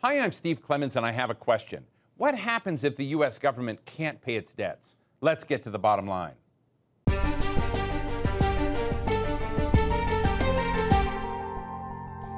Hi, I'm Steve Clemons, and I have a question. What happens if the U.S. government can't pay its debts? Let's get to the bottom line.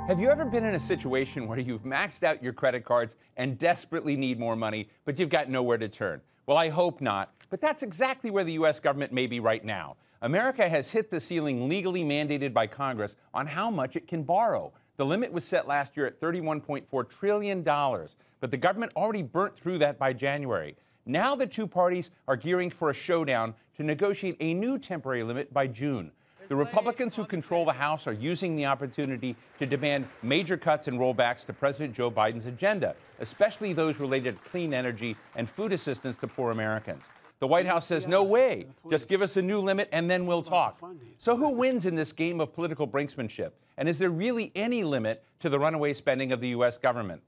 Have you ever been in a situation where you've maxed out your credit cards and desperately need more money, but you've got nowhere to turn? Well, I hope not, but that's exactly where the U.S. government may be right now. America has hit the ceiling legally mandated by Congress on how much it can borrow. The limit was set last year at $31.4 trillion, but the government already burnt through that by January. Now the two parties are gearing for a showdown to negotiate a new temporary limit by June. The Republicans who control the House are using the opportunity to demand major cuts and rollbacks to President Joe Biden's agenda, especially those related to clean energy and food assistance to poor Americans. The White House says, no way, just give us a new limit and then we'll talk. So who wins in this game of political brinksmanship? And is there really any limit to the runaway spending of the U.S. government?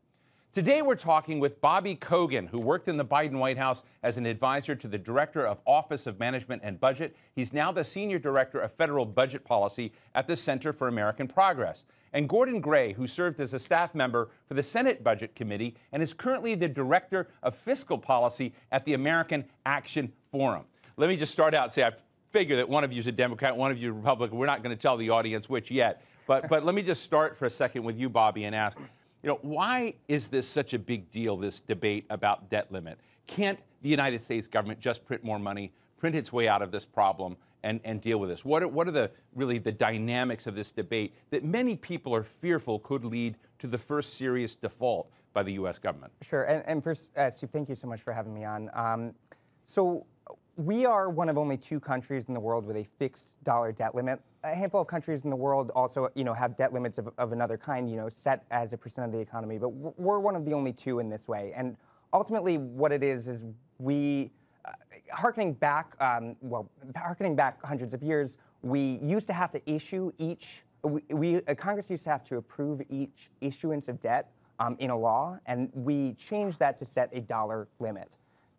Today we're talking with Bobby Kogan, who worked in the Biden White House as an advisor to the Director of Office of Management and Budget. He's now the Senior Director of Federal Budget Policy at the Center for American Progress. And Gordon Gray, who served as a staff member for the Senate Budget Committee and is currently the Director of Fiscal Policy at the American Action Forum. Let me just start out and say I figure that one of you is a Democrat, one of you is a Republican. We're not going to tell the audience which yet. But let me just start for a second with you, Bobby, and ask, you know, why is this such a big deal, this debate about debt limit? Can't the United States government just print more money, print its way out of this problem, and deal with this? What are really the dynamics of this debate that many people are fearful could lead to the first serious default by the U.S. government? Sure. And first, Steve, thank you so much for having me on. So we are one of only two countries in the world with a fixed dollar debt limit. A handful of countries in the world also, you know, have debt limits of another kind, you know, set as a percent of the economy. But we're one of the only two in this way. And ultimately, what it is we, harkening back hundreds of years, we used to have to issue each. Congress used to have to approve each issuance of debt in a law, and we changed that to set a dollar limit.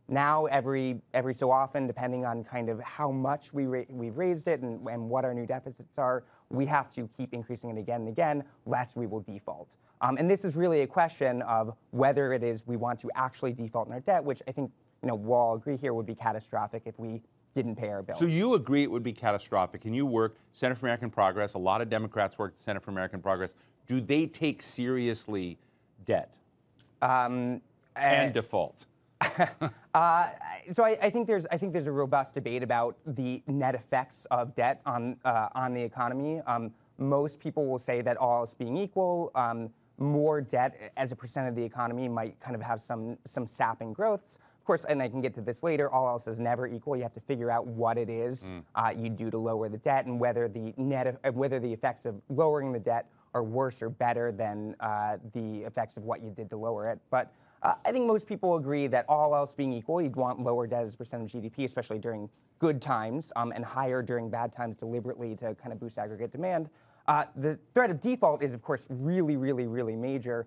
Now, every so often, depending on kind of how much we've raised it and what our new deficits are, we have to keep increasing it again and again, lest we will default. And this is really a question of whether it is we want to actually default in our debt, which I think, you know, we'll all agree here would be catastrophic if we didn't pay our bills. So you agree it would be catastrophic, and you work Center for American Progress. A lot of Democrats work at the Center for American Progress. Do they take seriously debt and default? So I think there's a robust debate about the net effects of debt on the economy. Most people will say that all else being equal, more debt as a percent of the economy might kind of have some sapping growths. Of course, and I can get to this later, all else is never equal. You have to figure out what it is you do to lower the debt and whether the whether the effects of lowering the debt are worse or better than the effects of what you did to lower it. But I think most people agree that all else being equal, you'd want lower debt as a percent of GDP, especially during good times, and higher during bad times deliberately to kind of boost aggregate demand. The threat of default is, of course, really, really, really major.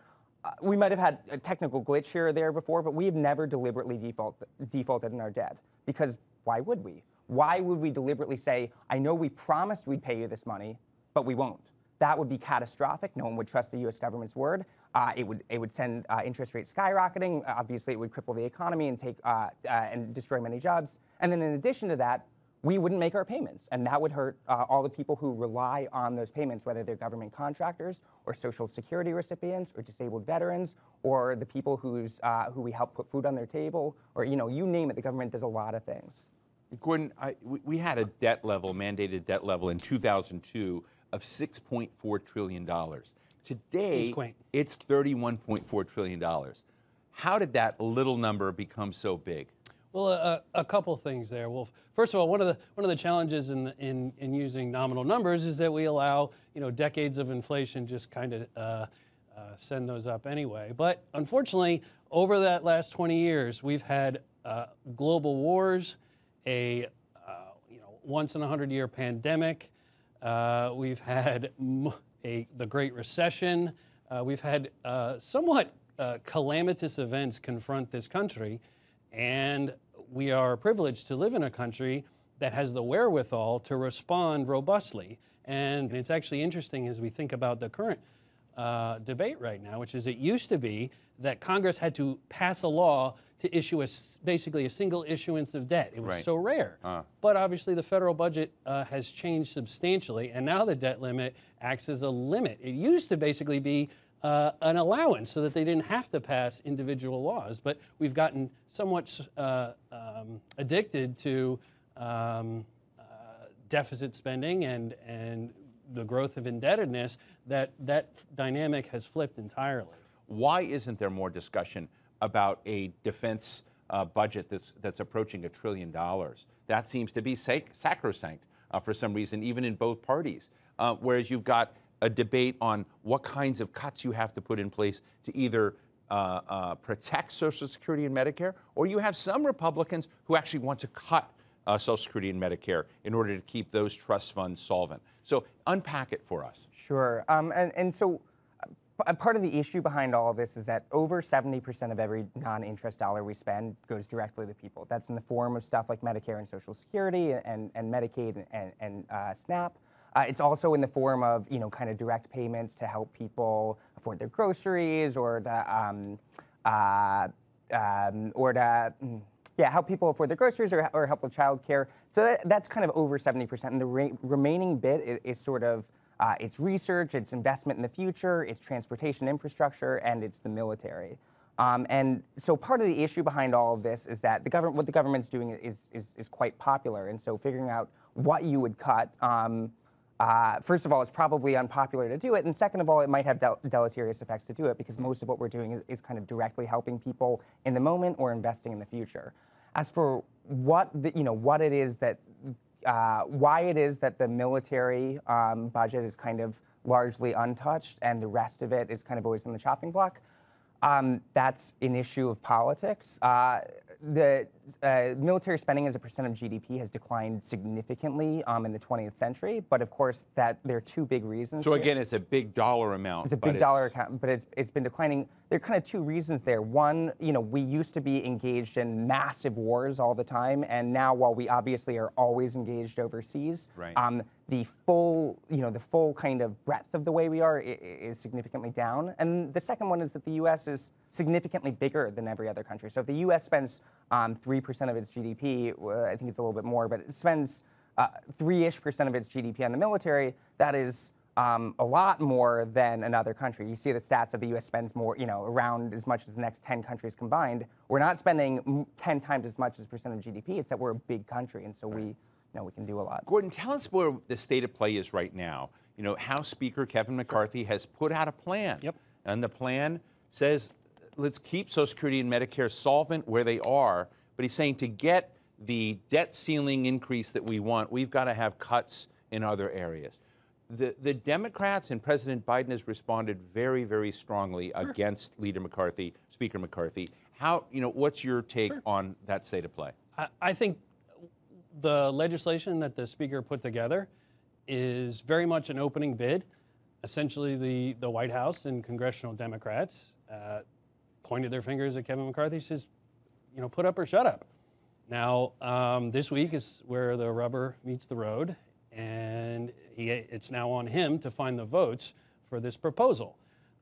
We might have had a technical glitch here or there before, but we have never deliberately defaulted in our debt, because why would we? Why would we deliberately say, I know we promised we'd pay you this money, but we won't? That would be catastrophic. No one would trust the U.S. government's word. It would send interest rates skyrocketing. Obviously, it would cripple the economy and take and destroy many jobs. And then, in addition to that, we wouldn't make our payments, and that would hurt all the people who rely on those payments, whether they're government contractors or Social Security recipients or disabled veterans or the people who we help put food on their table, or, you know, you name it. The government does a lot of things. Gordon, we had a debt level, mandated debt level, in 2002. Of $6.4 trillion. Today, it's $31.4 trillion. How did that little number become so big? Well, a couple things there. Well, first of all, one of the challenges in using nominal numbers is that we allow, you know, decades of inflation just kind of send those up anyway. But unfortunately, over that last 20 years, we've had global wars, a you know, once-in-a-100-year pandemic. We've had the Great Recession. We've had somewhat calamitous events confront this country, and we are privileged to live in a country that has the wherewithal to respond robustly. And it's actually interesting as we think about the current debate right now, which is it used to be that Congress had to pass a law to issue basically a single issuance of debt. It was so rare. But obviously the federal budget has changed substantially, and now the debt limit acts as a limit. It used to basically be an allowance so that they didn't have to pass individual laws. But we've gotten somewhat addicted to deficit spending and the growth of indebtedness, that dynamic has flipped entirely. Why isn't there more discussion about a defense budget that's approaching $1 trillion? That seems to be sacrosanct for some reason, even in both parties, whereas you've got a debate on what kinds of cuts you have to put in place to either protect Social Security and Medicare, or you have some Republicans who actually want to cut Social Security and Medicare in order to keep those trust funds solvent. So unpack it for us. Sure. And so part of the issue behind all of this is that over 70% of every non-interest dollar we spend goes directly to people. That's in the form of stuff like Medicare and Social Security and Medicaid and SNAP. It's also in the form of, kind of direct payments to help people afford their groceries or help people afford their groceries or help with childcare. So that's kind of over 70%. And the remaining bit is sort of it's research, it's investment in the future, it's transportation infrastructure, and it's the military. And so part of the issue behind all of this is that what the government's doing is quite popular. And so figuring out what you would cut. First of all, it's probably unpopular to do it, and second of all, it might have deleterious effects to do it, because most of what we're doing is kind of directly helping people in the moment or investing in the future. As for why it is that the military budget is kind of largely untouched and the rest of it is kind of always on the chopping block, that's an issue of politics. The military spending as a percent of GDP has declined significantly in the 20th century, but of course there are two big reasons. So again, it's a big dollar amount. It's a big dollar account, but it's been declining. There are kind of two reasons there. One, we used to be engaged in massive wars all the time, and now while we obviously are always engaged overseas, the full kind of breadth of the way we are is significantly down. And the second one is that the U.S. is significantly bigger than every other country. So if the U.S. spends 3% of its GDP, I think it's a little bit more, but it spends 3-ish% of its GDP on the military, that is a lot more than another country. You see the stats of the U.S. spends more, around as much as the next 10 countries combined. We're not spending 10 times as much as percent of GDP. It's that we're a big country, and so we can do a lot. Gordon, tell us where the state of play is right now. House Speaker Kevin McCarthy has put out a plan, and the plan says, let's keep Social Security and Medicare solvent where they are, but he's saying to get the debt ceiling increase that we want, we've got to have cuts in other areas. The Democrats and President Biden has responded very, very strongly against Leader McCarthy, Speaker McCarthy. How, what's your take on that state of play? I think the legislation that the Speaker put together is very much an opening bid. Essentially, the White House and congressional Democrats pointed their fingers at Kevin McCarthy, says, put up or shut up. Now, this week is where the rubber meets the road, and it's now on him to find the votes for this proposal.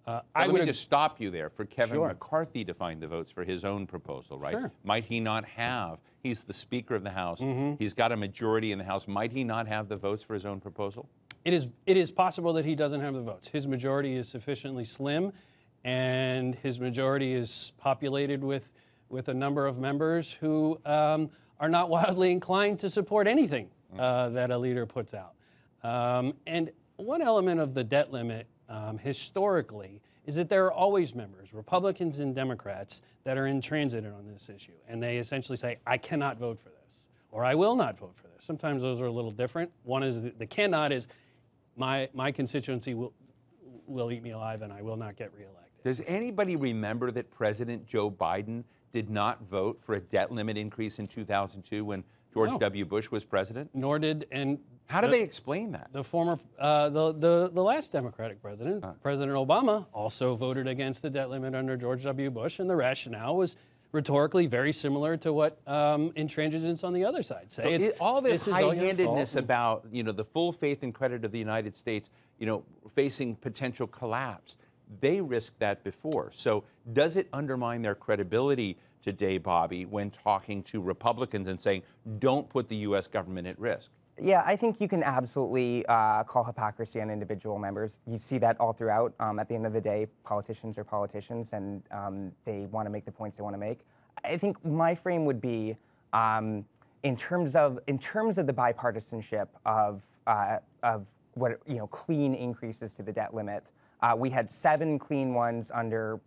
Let me just stop you there. For Kevin McCarthy to find the votes for his own proposal, right? Might he not have? He's the Speaker of the House. He's got a majority in the House. Might he not have the votes for his own proposal? It is possible that he doesn't have the votes. His majority is sufficiently slim, and his majority is populated with a number of members who are not wildly inclined to support anything that a leader puts out. And one element of the debt limit historically is that there are always members, Republicans and Democrats, that are intransigent on this issue. And they essentially say, I cannot vote for this, or I will not vote for this. Sometimes those are a little different. One is the cannot is my constituency will eat me alive and I will not get reelected. Does anybody remember that President Joe Biden did not vote for a debt limit increase in 2002 when George W. Bush was president? Nor did, and how do they explain that? The former, the last Democratic president, President Obama, also voted against the debt limit under George W. Bush, and the rationale was rhetorically very similar to what intransigents on the other side say. So all this high-handedness about the full faith and credit of the United States, facing potential collapse. they risked that before. So does it undermine their credibility today, Bobby, when talking to Republicans and saying, don't put the U.S. government at risk? Yeah, I think you can absolutely call hypocrisy on individual members. You see that all throughout. At the end of the day, politicians are politicians, and they want to make the points they want to make. I think my frame would be, in terms of the bipartisanship of what, you know, clean increases to the debt limit. We had 7 clean ones under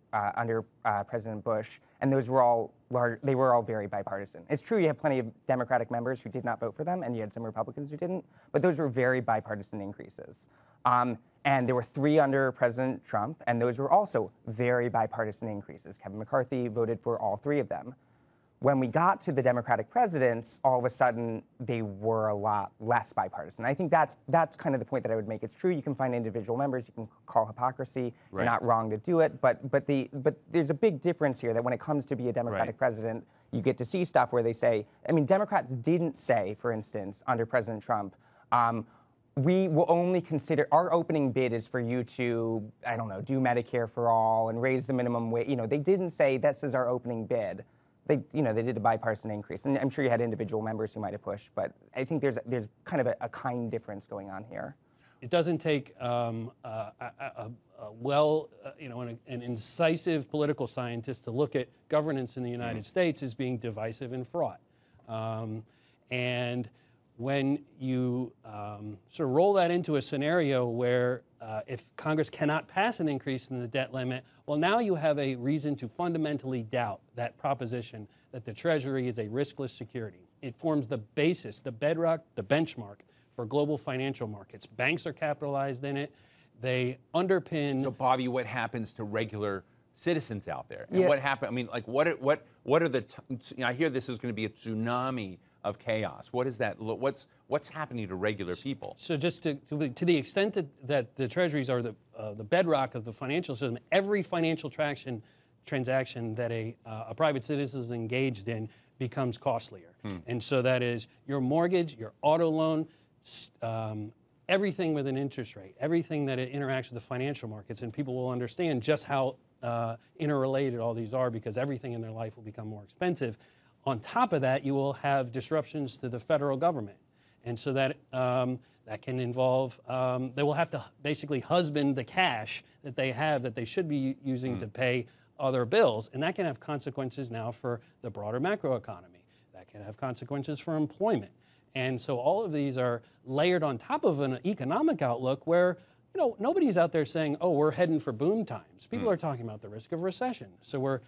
President Bush, and those were all large. They were all very bipartisan. It's true you have plenty of Democratic members who did not vote for them, and you had some Republicans who didn't. But those were very bipartisan increases. And there were 3 under President Trump, and those were also very bipartisan increases. Kevin McCarthy voted for all 3 of them. When we got to the Democratic presidents, all of a sudden they were a lot less bipartisan. I think that's kind of the point that I would make. It's true you can find individual members, you can call hypocrisy. Right. You're not wrong to do it, but there's a big difference here that when it comes to be a Democratic right. president, you get to see stuff where they say, I mean, Democrats didn't say, for instance, under President Trump, we will only consider, our opening bid is for you to, I don't know, do Medicare for all and raise the minimum wage. You know, they didn't say this is our opening bid. They, you know, they did a bipartisan increase, and I'm sure you had individual members who might have pushed, but I think there's kind of a kind difference going on here. It doesn't take an incisive political scientist to look at governance in the United States as being divisive and fraught. And when you sort of roll that into a scenario where if Congress cannot pass an increase in the debt limit, well, now you have a reason to fundamentally doubt that proposition that the Treasury is a riskless security. It forms the basis, the bedrock, the benchmark for global financial markets. Banks are capitalized in it. They underpin. So, Bobby, what happens to regular citizens out there? And yeah. What happened? I mean, like, what are the? I hear this is going to be a tsunami of chaos. What is that? What's happening to regular people? So just to the extent that the treasuries are the bedrock of the financial system, every financial transaction that a private citizen is engaged in becomes costlier. And so that is your mortgage, your auto loan, everything with an interest rate, everything that it interacts with the financial markets, and people will understand just how interrelated all these are because everything in their life will become more expensive. On top of that, you will have disruptions to the federal government, and so that that can involve they will have to basically husband the cash that they have that they should be using to pay other bills, and that can have consequences now for the broader macroeconomy. That can have consequences for employment, and so all of these are layered on top of an economic outlook where, you know, nobody's out there saying, "Oh, we're heading for boom times." People are talking about the risk of recession, so we're.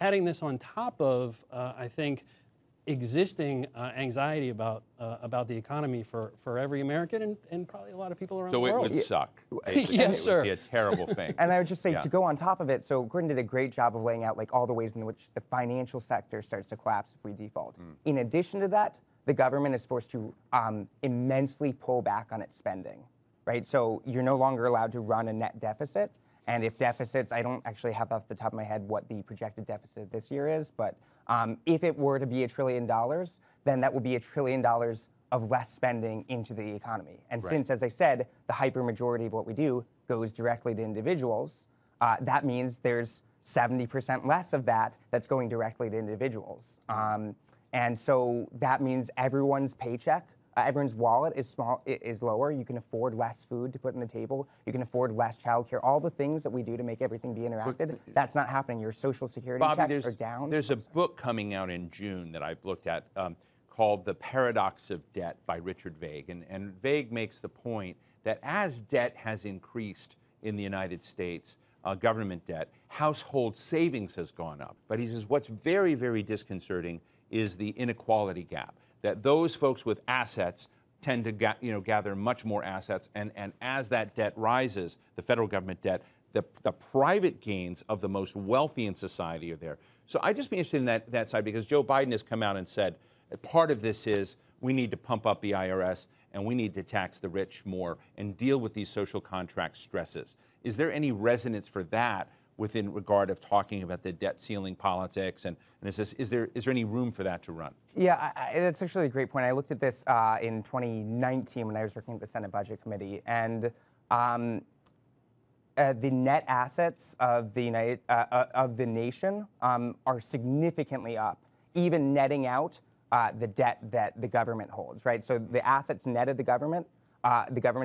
Adding this on top of, I think, existing anxiety about the economy for every American and probably a lot of people around the world. So it would suck. Yes, sir. It would be a terrible thing. And I would just say, to go on top of it, so Gordon did a great job of laying out like all the ways in which the financial sector starts to collapse if we default. In addition to that, the government is forced to immensely pull back on its spending, right? So you're no longer allowed to run a net deficit. And if deficits, I don't actually have off the top of my head what the projected deficit this year is, but if it were to be $1 trillion, then that would be $1 trillion of less spending into the economy. And right. Since, as I said, the hypermajority of what we do goes directly to individuals, that means there's 70% less of that that's going directly to individuals. And so that means everyone's paycheck, everyone's wallet is lower. You can afford less food to put on the table. You can afford less childcare. All the things that we do to make everything be interacted, that's not happening. Your Social Security checks are down. There's a book coming out in June that I've looked at called The Paradox of Debt by Richard Vague. And Vague makes the point that as debt has increased in the United States, government debt, household savings has gone up. But he says what's very, very disconcerting is the inequality gap. That those folks with assets tend to gather much more assets, and as that debt rises, the federal government debt, the private gains of the most wealthy in society are there. So I'd just be interested in that side, because Joe Biden has come out and said part of this is we need to pump up the IRS and we need to tax the rich more and deal with these social contract stresses. Is there any resonance for that within regard of talking about the debt ceiling politics, and is there any room for that to run? Yeah, that's actually a great point. I looked at this in 2019 when I was working at the Senate Budget Committee, and the net assets of the nation are significantly up, even netting out the debt that the government holds, right? So the assets netted the government's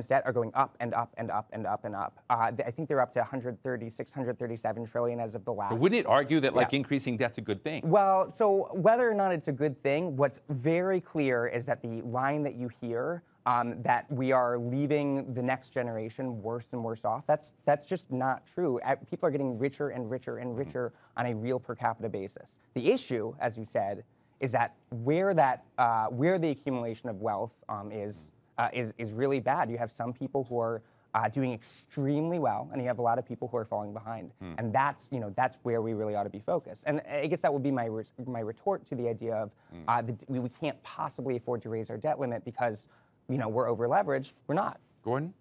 debt are going up and up and up and up and up. I think they're up to 136, 137 trillion as of the last. But wouldn't it argue that like increasing debt's a good thing? Well, so whether or not it's a good thing, what's very clear is that the line that you hear that we are leaving the next generation worse and worse off, that's just not true. People are getting richer and richer and richer on a real per capita basis. The issue, as you said, is that where the accumulation of wealth is really bad. You have some people who are doing extremely well, and you have a lot of people who are falling behind. And that's, you know, that's where we really ought to be focused. And I guess that would be my retort to the idea of we can't possibly afford to raise our debt limit because, you know, we're over leveraged. We're not. Gordon?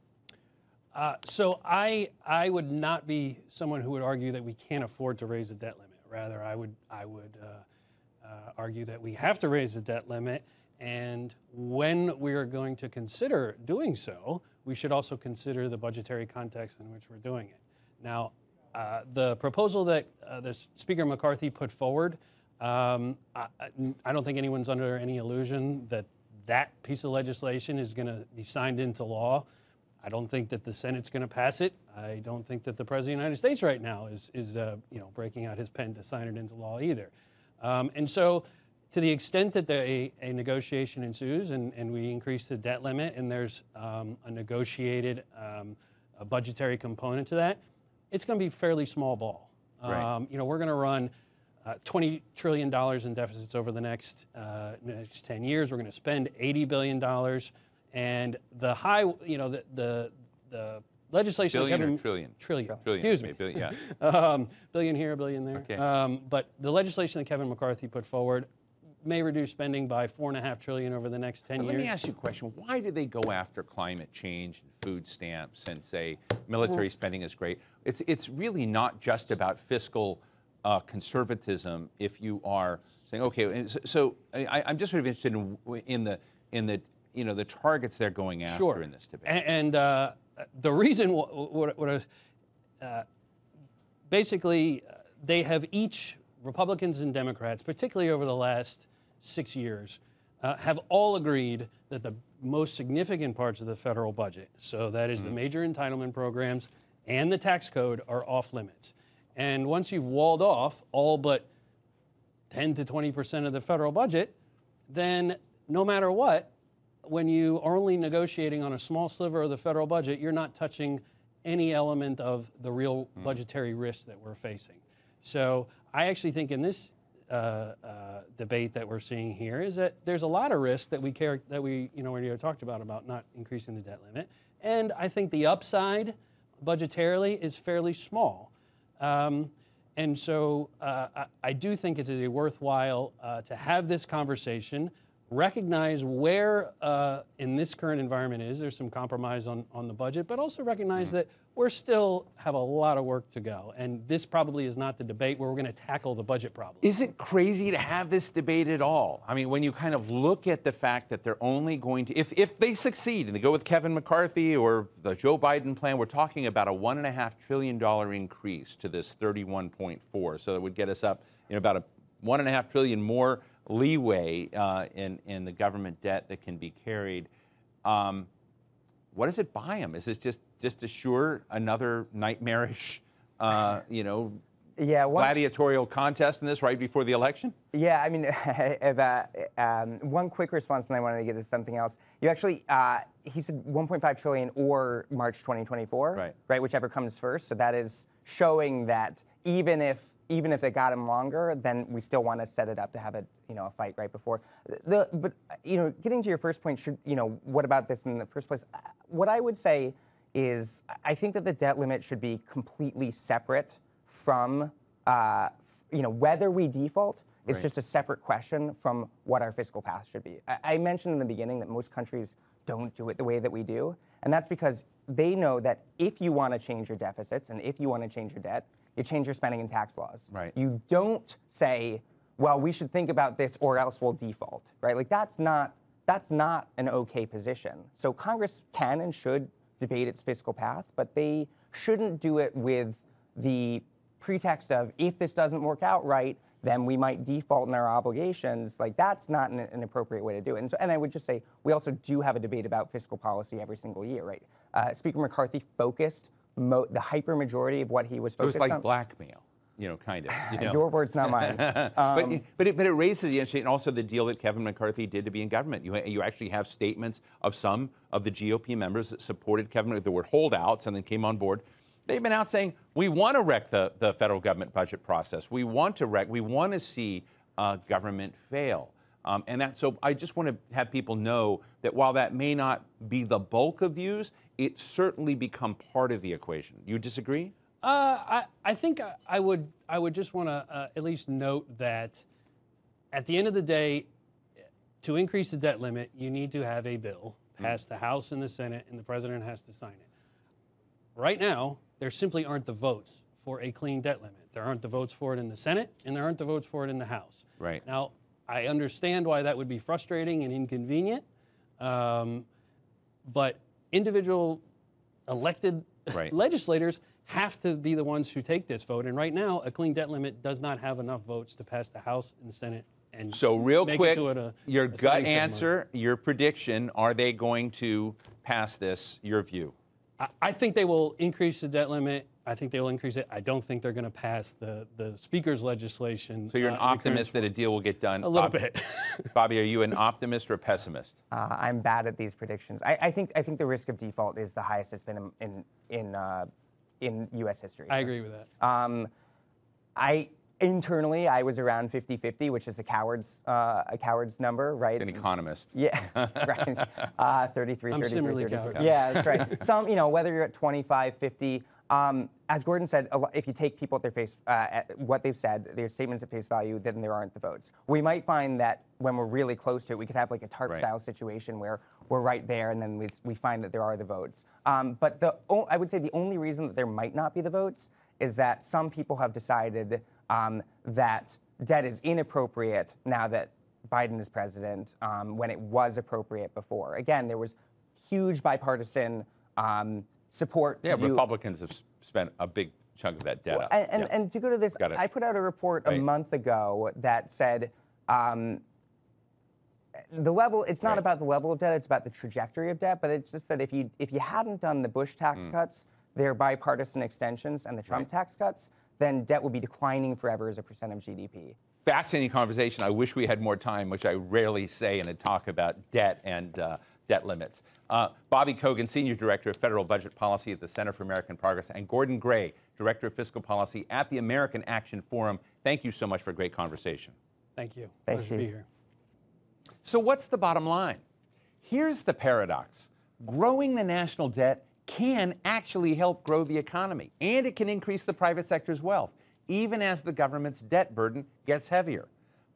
So I would not be someone who would argue that we can't afford to raise the debt limit. Rather, I would argue that we have to raise the debt limit. And when we are going to consider doing so, we should also consider the budgetary context in which we're doing it. Now, the proposal that Speaker McCarthy put forward, I don't think anyone's under any illusion that that piece of legislation is going to be signed into law. I don't think that the Senate's going to pass it. I don't think that the President of the United States right now is you know, breaking out his pen to sign it into law either. And so, to the extent that a negotiation ensues and we increase the debt limit and there's a negotiated a budgetary component to that, it's going to be fairly small ball. Right. You know, we're going to run $20 trillion in deficits over the next 10 years. We're going to spend $80 billion. And the high, you know, the legislation. Billion or trillion? Trillion. Excuse me. Billion, yeah. Billion here, a billion there. Okay. But the legislation that Kevin McCarthy put forward may reduce spending by $4.5 trillion over the next 10 years. Let me ask you a question. Why do they go after climate change and food stamps and say military spending is great? It's really not just about fiscal conservatism. If you are saying, okay, so I'm just sort of interested in the you know, the targets they're going after in this debate. And the reason basically they have each, Republicans and Democrats, particularly over the last 6 years, have all agreed that the most significant parts of the federal budget, so that is the major entitlement programs and the tax code, are off limits. And once you've walled off all but 10 to 20% of the federal budget, then no matter what, when you are only negotiating on a small sliver of the federal budget, you're not touching any element of the real budgetary risk that we're facing. So I actually think in this debate that we're seeing here is that there's a lot of risk that we you know, already talked about not increasing the debt limit, and I think the upside budgetarily is fairly small, and so I do think it is a worthwhile to have this conversation, recognize where in this current environment there's some compromise on the budget, but also recognize that we still have a lot of work to go. And this probably is not the debate where we're going to tackle the budget problem. Is it crazy to have this debate at all? I mean, when you kind of look at the fact that they're only going to, if they succeed and they go with Kevin McCarthy or the Joe Biden plan, we're talking about a $1.5 trillion increase to this 31.4. So that would get us up in about a $1.5 trillion more leeway in the government debt that can be carried. What does it buy them? Is this just assure another nightmarish, you know, gladiatorial contest in this right before the election? Yeah, I mean, one quick response, and then I wanted to get to something else. You actually, he said 1.5 trillion or March 2024, right? Whichever comes first. So that is showing that even if it got him longer, then we still want to set it up to have a, you know, a fight right before. But you know, getting to your first point, you know, what about this in the first place? What I would say is, I think that the debt limit should be completely separate from, you know, whether we default is just a separate question from what our fiscal path should be. I mentioned in the beginning that most countries don't do it the way that we do, and that's because they know that if you want to change your deficits and if you want to change your debt, you change your spending and tax laws. Right. You don't say, well, we should think about this or else we'll default, right? Like, that's not an okay position. So Congress can and should debate its fiscal path, but they shouldn't do it with the pretext of, if this doesn't work out right, then we might default in our obligations. Like, that's not an appropriate way to do it. And so, and I would just say, we also do have a debate about fiscal policy every single year, right? Speaker McCarthy focused the hypermajority of what he was focused on. It was like blackmail, you know, kind of. You know? Your words, not mine. But it raises the issue, and also the deal that Kevin McCarthy did to be in government. You actually have statements of some of the GOP members that supported Kevin. There were holdouts and then came on board. They've been out saying, we want to wreck the federal government budget process. We want to wreck, we want to see government fail. So I just want to have people know that while that may not be the bulk of views, it's certainly become part of the equation. You disagree? I think I would just want to at least note that at the end of the day, to increase the debt limit, you need to have a bill pass the House and the Senate, and the president has to sign it. Right now, there simply aren't the votes for a clean debt limit. There aren't the votes for it in the Senate, and there aren't the votes for it in the House. Right. Now, I understand why that would be frustrating and inconvenient, but individual elected legislators have to be the ones who take this vote. And right now, a clean debt limit does not have enough votes to pass the House and the Senate. And so real quick, your gut answer, your prediction, are they going to pass this, your view? I think they will increase the debt limit. I think they will increase it. I don't think they're going to pass the speaker's legislation. So you're an optimist that a deal will get done? A little bit. Bobby, are you an optimist or a pessimist? I'm bad at these predictions. I think the risk of default is the highest it's been in U.S. history. I agree with that. Internally, I was around 50-50, which is a coward's number, right? An economist. Yeah, right. 33, I'm 33, 33. Yeah, that's right. So, you know, whether you're at 25-50, as Gordon said, if you take people at their face, at what they've said, their statements at face value, then there aren't the votes. We might find that when we're really close to it, we could have like a TARP-style situation where we're right there, and then we find that there are the votes. But I would say the only reason that there might not be the votes is that some people have decided that debt is inappropriate now that Biden is president, when it was appropriate before. Again, there was huge bipartisan support. Yeah, Republicans have spent a big chunk of that debt up. And to go to this, I put out a report a month ago that said the level. It's not about the level of debt; it's about the trajectory of debt. But it just said if you hadn't done the Bush tax cuts, their bipartisan extensions, and the Trump tax cuts, then debt will be declining forever as a percent of GDP. Fascinating conversation. I wish we had more time, which I rarely say in a talk about debt and debt limits. Bobby Kogan, Senior Director of Federal Budget Policy at the Center for American Progress, and Gordon Gray, Director of Fiscal Policy at the American Action Forum. Thank you so much for a great conversation. Thank you. Thanks to be here. So what's the bottom line? Here's the paradox. Growing the national debt can actually help grow the economy, and it can increase the private sector's wealth, even as the government's debt burden gets heavier.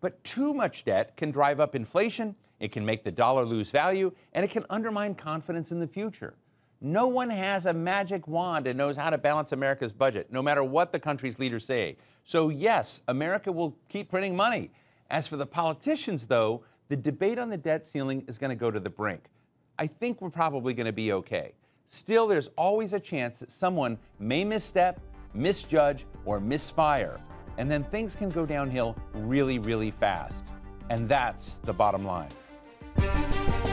But too much debt can drive up inflation, it can make the dollar lose value, and it can undermine confidence in the future. No one has a magic wand and knows how to balance America's budget, no matter what the country's leaders say. So yes, America will keep printing money. As for the politicians, though, the debate on the debt ceiling is going to go to the brink. I think we're probably going to be okay. Still, there's always a chance that someone may misstep, misjudge, or misfire. And then things can go downhill really, really fast. And that's the bottom line.